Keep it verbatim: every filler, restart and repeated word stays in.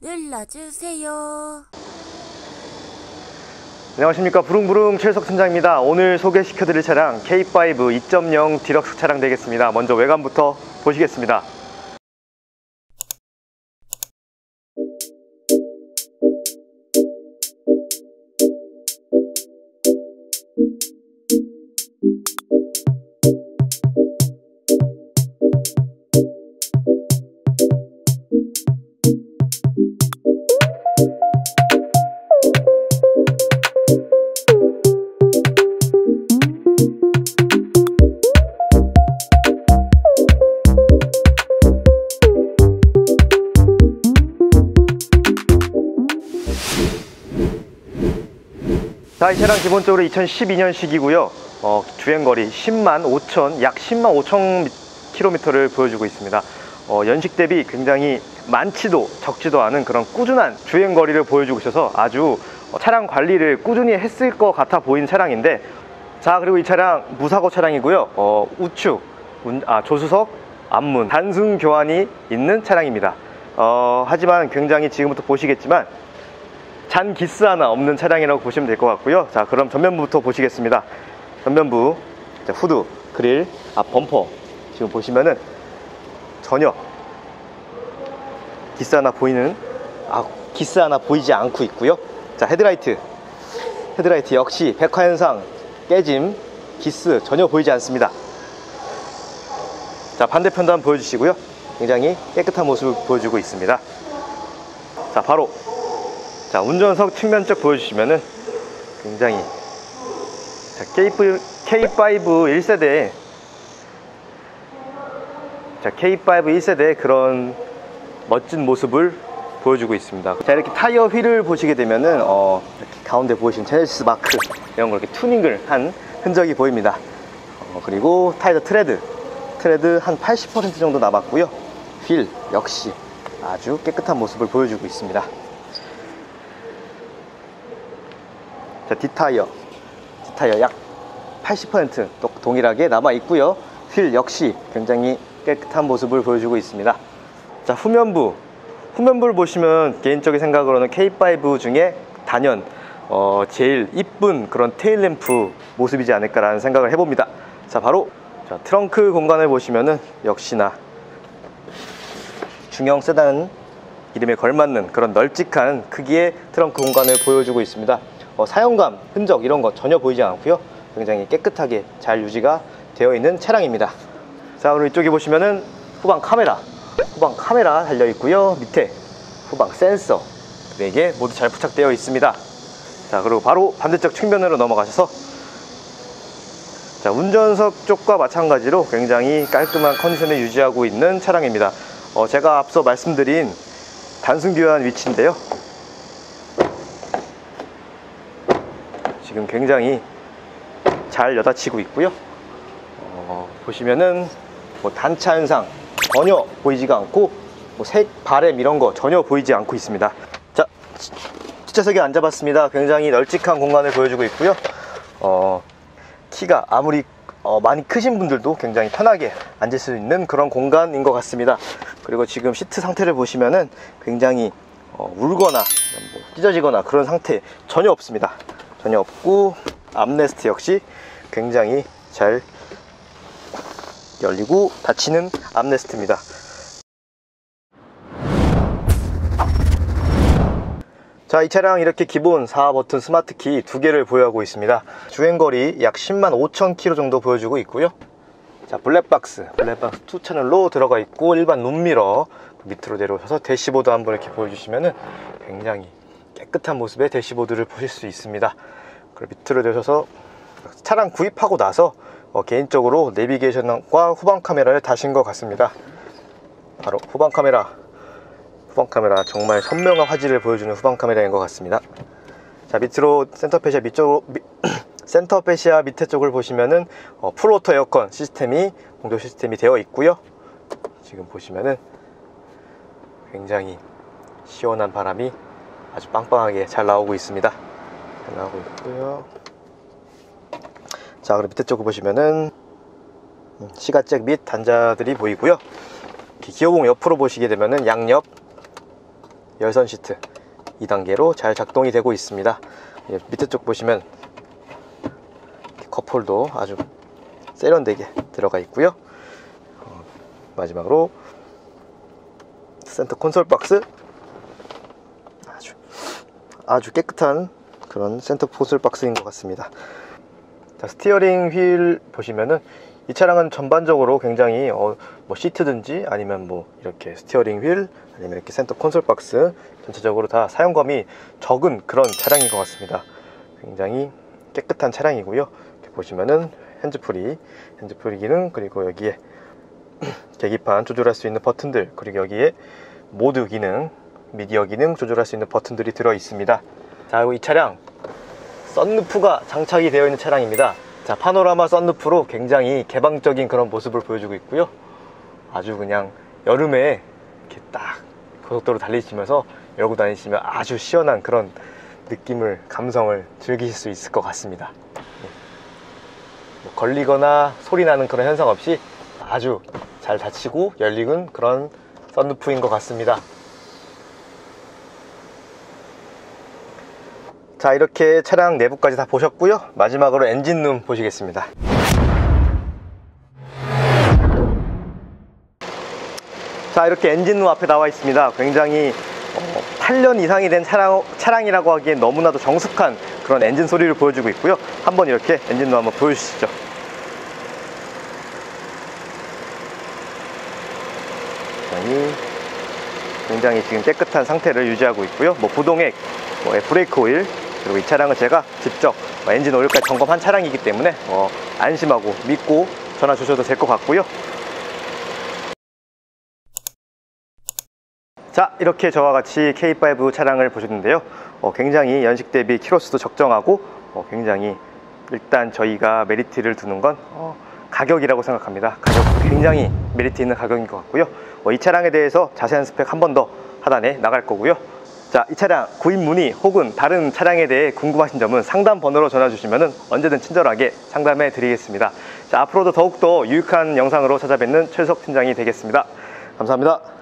눌러주세요. 안녕하십니까, 부릉부릉 최석 팀장입니다. 오늘 소개시켜드릴 차량 케이 파이브 이 점 영 디럭스 차량 되겠습니다. 먼저 외관부터 보시겠습니다. 자, 이 차량 기본적으로 이천십이 년식이고요 어, 주행거리 십만 오천, 약 십만 오천 킬로미터를 보여주고 있습니다. 어, 연식 대비 굉장히 많지도 적지도 않은 그런 꾸준한 주행거리를 보여주고 있어서 아주 차량 관리를 꾸준히 했을 것 같아 보인 차량인데, 자, 그리고 이 차량 무사고 차량이고요 어, 우측 운, 아, 조수석, 앞문 단순 교환이 있는 차량입니다. 어, 하지만 굉장히 지금부터 보시겠지만 잔 기스 하나 없는 차량이라고 보시면 될 것 같고요. 자, 그럼 전면부부터 보시겠습니다. 전면부, 자, 후드, 그릴, 앞 범퍼 지금 보시면은 전혀 기스 하나 보이는 아 기스 하나 보이지 않고 있고요. 자, 헤드라이트, 헤드라이트 역시 백화 현상, 깨짐, 기스 전혀 보이지 않습니다. 자, 반대편도 한번 보여주시고요. 굉장히 깨끗한 모습을 보여주고 있습니다. 자, 바로. 자, 운전석 측면 쪽 보여주시면은 굉장히, 자, 케이 파이브 일 세대의 자, 케이 파이브 일 세대의 그런 멋진 모습을 보여주고 있습니다. 자, 이렇게 타이어 휠을 보시게 되면은 어, 이렇게 가운데 보이시는 제네시스 마크 이런 걸 이렇게 투닝을 한 흔적이 보입니다. 어, 그리고 타이어 트레드 트레드 한 팔십 퍼센트 정도 남았고요. 휠 역시 아주 깨끗한 모습을 보여주고 있습니다. 자, 뒷타이어, 뒷타이어 약 팔십 퍼센트 또 동일하게 남아있고요. 휠 역시 굉장히 깨끗한 모습을 보여주고 있습니다. 자, 후면부, 후면부를 보시면 개인적인 생각으로는 케이 파이브 중에 단연 어, 제일 이쁜 그런 테일램프 모습이지 않을까라는 생각을 해봅니다. 자, 바로, 자, 트렁크 공간을 보시면은 역시나 중형 세단 이름에 걸맞는 그런 널찍한 크기의 트렁크 공간을 보여주고 있습니다. 어, 사용감, 흔적 이런 거 전혀 보이지 않고요. 굉장히 깨끗하게 잘 유지가 되어 있는 차량입니다. 자, 그리고 이쪽에 보시면은 후방 카메라, 후방 카메라 달려 있고요. 밑에 후방 센서 네 개 모두 잘 부착되어 있습니다. 자, 그리고 바로 반대쪽 측면으로 넘어가셔서, 자, 운전석 쪽과 마찬가지로 굉장히 깔끔한 컨디션을 유지하고 있는 차량입니다. 어, 제가 앞서 말씀드린 단순 교환 위치인데요. 지금 굉장히 잘 여닫히고 있고요. 어, 보시면은 뭐 단차 현상 전혀 보이지가 않고, 뭐 색, 바램 이런 거 전혀 보이지 않고 있습니다. 자, 뒷좌석에 앉아봤습니다. 굉장히 널찍한 공간을 보여주고 있고요. 어, 키가 아무리 어, 많이 크신 분들도 굉장히 편하게 앉을 수 있는 그런 공간인 것 같습니다. 그리고 지금 시트 상태를 보시면은 굉장히 어, 울거나 뭐 찢어지거나 그런 상태 전혀 없습니다. 전혀 없고, 암레스트 역시 굉장히 잘 열리고 닫히는 암레스트입니다. 자, 이 차량 이렇게 기본 사 버튼 스마트키 두 개를 보유하고 있습니다. 주행거리 약 십만 오천 킬로 정도 보여주고 있고요. 자, 블랙박스, 블랙박스 투 채널로 들어가 있고, 일반 룸미러 밑으로 내려오셔서 대시보드 한번 이렇게 보여주시면은 굉장히 깨끗한 모습의 대시보드를 보실 수 있습니다. 그리고 밑으로 내려서 차량 구입하고 나서 어, 개인적으로 내비게이션과 후방 카메라를 다신 것 같습니다. 바로 후방 카메라, 후방 카메라 정말 선명한 화질을 보여주는 후방 카메라인 것 같습니다. 자, 밑으로 센터페시아 밑쪽으로 미, 센터페시아 밑에 쪽을 보시면은 어, 풀오토 에어컨 시스템이 공조 시스템이 되어 있고요. 지금 보시면은 굉장히 시원한 바람이 아주 빵빵하게 잘 나오고 있습니다. 잘 나오고 있고요. 자, 그리고 밑에 쪽을 보시면은 시가잭 및 단자들이 보이고요. 기어봉 옆으로 보시게 되면은 양옆 열선 시트 이 단계로 잘 작동이 되고 있습니다. 밑에 쪽 보시면 컵홀도 아주 세련되게 들어가 있고요. 마지막으로 센터 콘솔 박스, 아주 아주 깨끗한 그런 센터 콘솔 박스인 것 같습니다. 자, 스티어링 휠 보시면은 이 차량은 전반적으로 굉장히 어, 뭐 시트든지 아니면 뭐 이렇게 스티어링 휠 아니면 이렇게 센터 콘솔 박스 전체적으로 다 사용감이 적은 그런 차량인 것 같습니다. 굉장히 깨끗한 차량이고요. 이렇게 보시면은 핸즈프리, 핸즈프리 기능, 그리고 여기에 계기판 조절할 수 있는 버튼들, 그리고 여기에 모드 기능, 미디어 기능 조절할 수 있는 버튼들이 들어 있습니다. 자, 그리고 이 차량 썬루프가 장착이 되어 있는 차량입니다. 자, 파노라마 썬루프로 굉장히 개방적인 그런 모습을 보여주고 있고요. 아주 그냥 여름에 이렇게 딱 고속도로 달리시면서 열고 다니시면 아주 시원한 그런 느낌을, 감성을 즐기실 수 있을 것 같습니다. 뭐 걸리거나 소리 나는 그런 현상 없이 아주 잘 닫히고 열리는 그런 썬루프인 것 같습니다. 자, 이렇게 차량 내부까지 다 보셨고요. 마지막으로 엔진룸 보시겠습니다. 자, 이렇게 엔진룸 앞에 나와 있습니다. 굉장히 팔 년 이상이 된 차량, 차량이라고 하기엔 너무나도 정숙한 그런 엔진 소리를 보여주고 있고요. 한번 이렇게 엔진룸 한번 보여주시죠. 굉장히 지금 깨끗한 상태를 유지하고 있고요. 뭐 부동액, 뭐 브레이크 오일, 그리고 이 차량은 제가 직접 엔진 오일까지 점검한 차량이기 때문에 어, 안심하고 믿고 전화 주셔도 될 것 같고요. 자, 이렇게 저와 같이 케이 파이브 차량을 보셨는데요. 어, 굉장히 연식 대비 키로수도 적정하고 어, 굉장히 일단 저희가 메리트를 두는 건 어, 가격이라고 생각합니다. 가격 굉장히 메리트 있는 가격인 것 같고요. 어, 이 차량에 대해서 자세한 스펙 한 번 더 하단에 나갈 거고요. 자, 이 차량 구입 문의 혹은 다른 차량에 대해 궁금하신 점은 상담 번호로 전화 주시면 언제든 친절하게 상담해 드리겠습니다. 자, 앞으로도 더욱더 유익한 영상으로 찾아뵙는 최석 팀장이 되겠습니다. 감사합니다.